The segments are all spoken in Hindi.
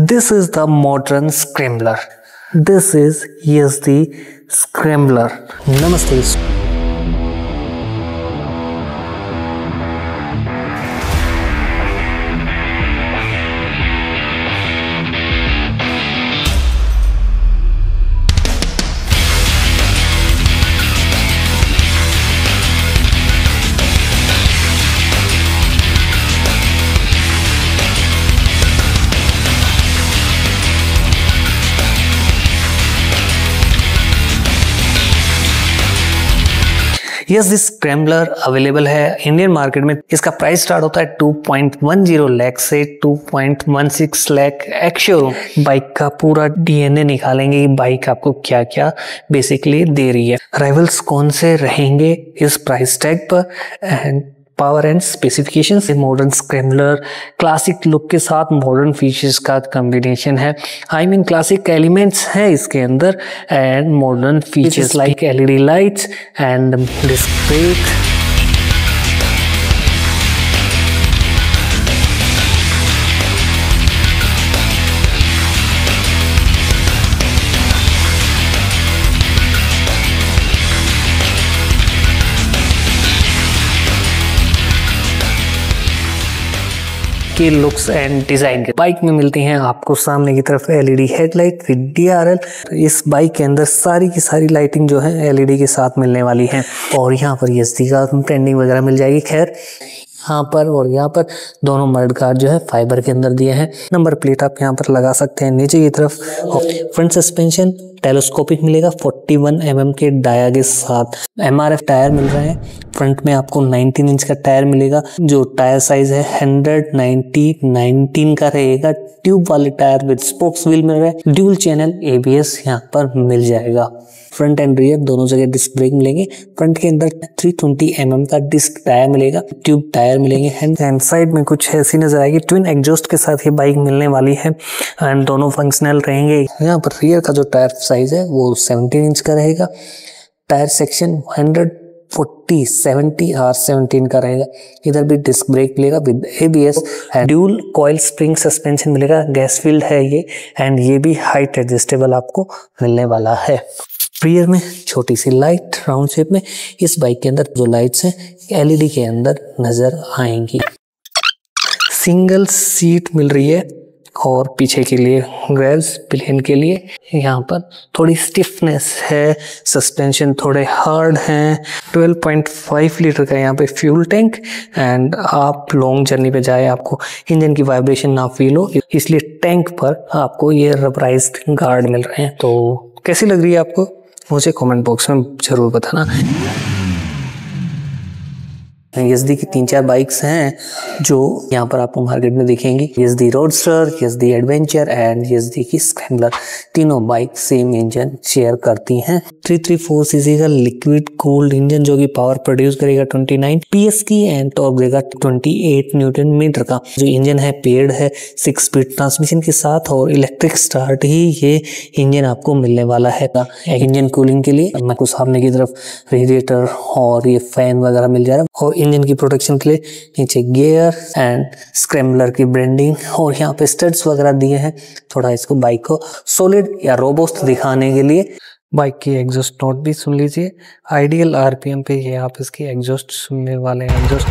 This is the modern scrambler. This is Yezdi scrambler. Namaste. Yezdi scrambler available है इंडियन मार्केट में। इसका प्राइस स्टार्ट होता है 2.10 लाख से 2.16 लाख एक्चुअल। बाइक का पूरा डीएनए निकालेंगे कि बाइक आपको क्या क्या बेसिकली दे रही है, राइवल्स कौन से रहेंगे इस प्राइस टैग पर, and power and specifications. Modern scrambler classic look के साथ मॉडर्न फीचर्स का कॉम्बिनेशन है। आई मीन क्लासिक एलिमेंट्स हैं इसके अंदर and modern features like LED lights and disc brake. के लुक्स एंड डिजाइन के बाइक में मिलती हैं आपको सामने की तरफ एलईडी हेडलाइट विद DRL। इस बाइक के अंदर सारी की सारी लाइटिंग जो है एलईडी के साथ मिलने वाली है। और यहाँ पर Yezdi का ट्रेंडिंग वगैरह मिल जाएगी। खैर यहाँ पर और यहाँ पर दोनों मर्ड कार्ड जो है फाइबर के अंदर दिए हैं। नंबर प्लेट आप यहाँ पर लगा सकते हैं नीचे की तरफ। फ्रंट सस्पेंशन टेलोस्कोपिक मिलेगा, 41 mm के डाया के साथ। MRF टायर मिल रहे हैं। फ्रंट में आपको 19 इंच का टायर मिलेगा। जो टायर साइज है 100/90/19 का रहेगा। ट्यूब वाले टायर विद स्पोक्स व्हील मिल रहा है। ड्यूल चैनल ABS यहाँ पर मिल जाएगा। फ्रंट एंड रियर दोनों जगह डिस्क ब्रेक मिलेंगे। फ्रंट के अंदर 320 mm का डिस्क टायर मिलेगा, ट्यूब टायर मिलेंगे। हैंड साइड में कुछ ऐसी नजर आएगी। ट्विन एग्जॉस्ट के साथ ये बाइक मिलने वाली है एंड दोनों फंक्शनल रहेंगे। यहाँ पर रियर का जो टायर साइज है वो 17 इंच का रहेगा। टायर सेक्शन 140/70R17 का रहेगा। इधर भी डिस्क ब्रेक मिलेगा with ABS। Dual coil spring suspension मिलेगा। गैस फील्ड है ये एंड ये भी हाइट एडजस्टेबल आपको मिलने वाला है। रियर में छोटी सी लाइट राउंड शेप में। इस बाइक के अंदर जो लाइट्स हैं LED के अंदर नजर आएंगी। सिंगल सीट मिल रही है और पीछे के लिए ग्रैब्स प्लेन के लिए। यहाँ पर थोड़ी स्टिफनेस है, सस्पेंशन थोड़े हार्ड हैं। 12.5 लीटर का यहाँ पे फ्यूल टैंक एंड आप लॉन्ग जर्नी पे जाए आपको इंजन की वाइब्रेशन ना फील हो, इसलिए टैंक पर आपको ये रबराइज्ड गार्ड मिल रहे हैं। तो कैसी लग रही है आपको मुझे कमेंट बॉक्स में जरूर बताना। Yezdi की 3-4 बाइक्स हैं जो यहाँ पर आपको मार्केट में दिखेंगी। Yezdi roadster, Yezdi adventure and Yezdi की स्क्रैम्बलर, तीनों बाइक सेम इंजन शेयर करती हैं। 334cc का लिक्विड कूल्ड इंजन जो कि पावर प्रोड्यूस करेगा 29 PS की एंड टॉर्क देगा 28 न्यूटन मीटर का। जो इंजन है पेड है, 6 स्पीड ट्रांसमिशन के साथ और इलेक्ट्रिक स्टार्ट ही ये इंजन आपको मिलने वाला है। इंजन कूलिंग के लिए आपको सामने की तरफ रेडिएटर और ये फैन वगैरह मिल जा रहा है। और इंजन की प्रोटेक्शन के लिए नीचे गियर एंड स्क्रैम्बलर की ब्रांडिंग और यहाँ पे स्टड्स वगैरह दिए हैं, थोड़ा इसको बाइक को सॉलिड या रोबस्ट दिखाने के लिए। बाइक की एग्जॉस्ट नोट भी सुन लीजिए। आइडियल RPM पे ये आप इसकी एग्जॉस्ट सुनने वाले हैं। एग्जॉस्ट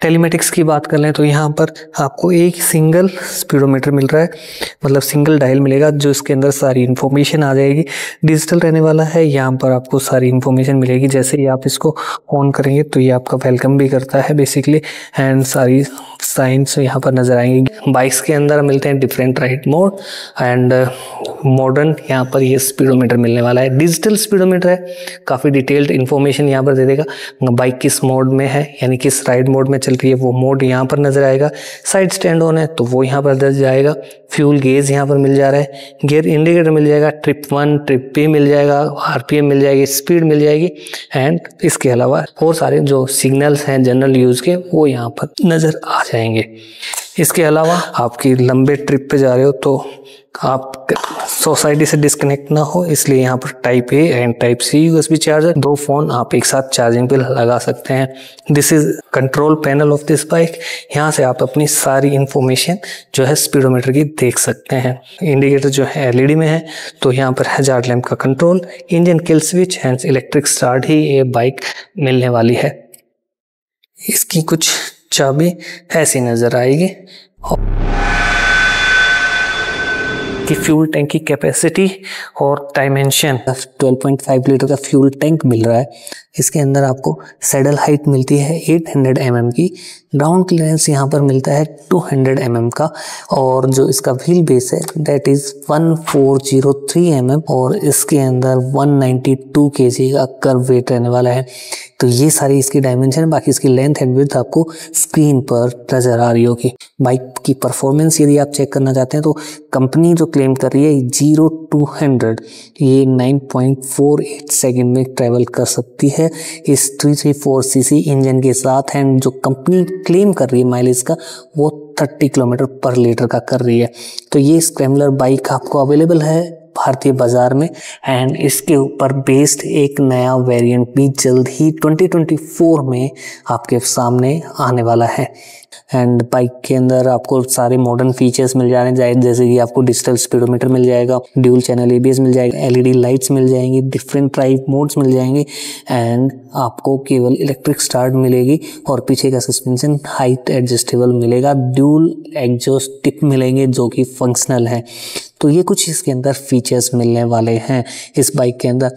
टेलीमेटिक्स की बात कर लें तो यहाँ पर आपको एक सिंगल स्पीडोमीटर मिल रहा है, मतलब सिंगल डायल मिलेगा जो इसके अंदर सारी इन्फॉर्मेशन आ जाएगी। डिजिटल रहने वाला है। यहाँ पर आपको सारी इन्फॉर्मेशन मिलेगी। जैसे ही आप इसको ऑन करेंगे तो ये आपका वेलकम भी करता है बेसिकली एंड सारी साइंस यहाँ पर नजर आएंगे। बाइक्स के अंदर मिलते हैं different ride mode and modern, यहाँ पर ये स्पीडोमीटर मिलने वाला है। डिजिटल स्पीडोमीटर है, काफ़ी डिटेल्ड इन्फॉर्मेशन यहाँ पर दे देगा। बाइक किस मोड में है यानी किस राइड मोड में चल रही है वो मोड यहाँ पर नजर आएगा। साइड स्टैंड ऑन है तो वो यहाँ पर दर्ज जाएगा। फ्यूल गेज यहाँ पर मिल जा रहा है, गियर इंडिकेटर मिल जाएगा, ट्रिप 1 ट्रिप 2 मिल जाएगा, आरपीएम मिल जाएगी, स्पीड मिल जाएगी एंड इसके अलावा और सारे जो सिग्नल्स हैं जनरल यूज़ के वो यहाँ पर नज़र आ जाएंगे। इसके अलावा आपकी लंबे ट्रिप पे जा रहे हो तो आप सोसाइटी से डिस्कनेक्ट ना हो, इसलिए यहाँ पर type A and type C USB चार्जर, 2 फ़ोन आप एक साथ चार्जिंग पे लगा सकते हैं। This is control panel of this bike, यहाँ से आप अपनी सारी इन्फॉर्मेशन जो है स्पीडोमीटर की देख सकते हैं। इंडिकेटर जो है LED में है, तो यहाँ पर हैजार्ड लैम्प का control, engine kill switch and electric start ही ये बाइक मिलने वाली है। इसकी कुछ चाबी ऐसी नज़र आएगी कि फ्यूल टैंक की कैपेसिटी और डायमेंशन 12.5 लीटर का फ्यूल टैंक मिल रहा है। इसके अंदर आपको सैडल हाइट मिलती है 800 mm की, ग्राउंड क्लियरेंस यहाँ पर मिलता है 200 mm का, और जो इसका व्हील बेस है दैट इज़ 1403 mm और इसके अंदर 192 kg का कर्व वेट रहने वाला है। तो ये सारी इसकी डायमेंशन, बाकी इसकी लेंथ एंड विड्थ आपको स्क्रीन पर नज़र आ रही होगी। बाइक की परफॉर्मेंस यदि आप चेक करना चाहते हैं तो कंपनी जो क्लेम कर रही है 0-100 ये 9.48 सेकेंड में ट्रैवल कर सकती है इस 334 सीसी इंजन के साथ, एंड जो कंपनी क्लेम कर रही है माइलेज का वो 30 किलोमीटर पर लीटर का कर रही है। तो ये स्क्रैम्बलर बाइक आपको अवेलेबल है भारतीय बाज़ार में, एंड इसके ऊपर बेस्ड एक नया वेरिएंट भी जल्द ही 2024 में आपके सामने आने वाला है। एंड बाइक के अंदर आपको सारे मॉडर्न फीचर्स मिल जा रहे हैं, जैसे कि आपको डिजिटल स्पीडोमीटर मिल जाएगा, ड्यूल चैनल ABS मिल जाएगा, LED लाइट्स मिल जाएंगी, डिफरेंट राइड मोड्स मिल जाएंगे एंड आपको केवल इलेक्ट्रिक स्टार्ट मिलेगी और पीछे का सस्पेंशन हाइट एडजस्टेबल मिलेगा, ड्यूल एग्जॉस्ट टिप मिलेंगे जो कि फंक्शनल है। तो ये कुछ इसके अंदर फीचर्स मिलने वाले हैं इस बाइक के अंदर।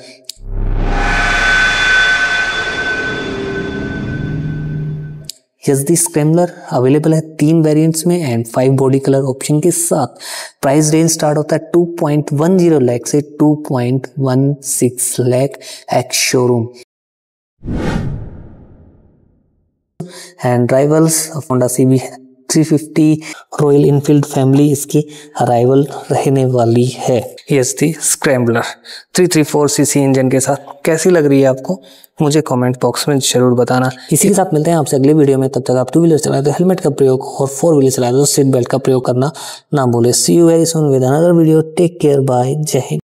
यज़दी स्क्रैम्बलर अवेलेबल है 3 वेरिएंट्स में एंड 5 बॉडी कलर ऑप्शन के साथ। प्राइस रेंज स्टार्ट होता है 2.10 लाख से 2.16 lakh ex showroom. And rivals Honda CB है 350 रॉयल इनफील्ड फैमिली इसकी अराइवल रहने वाली है। Yezdi स्क्रैम्बलर 334 सीसी इंजन के साथ कैसी लग रही है आपको मुझे कमेंट बॉक्स में जरूर बताना। इसी के साथ मिलते हैं आपसे अगले वीडियो में, तब तक आप 2 व्हीलर चलाए तो हेलमेट का प्रयोग और 4 व्हीलर चलाए तो सीट बेल्ट का प्रयोग करना ना भूले। See you very soon with another video, take care, bye, जय हिंद।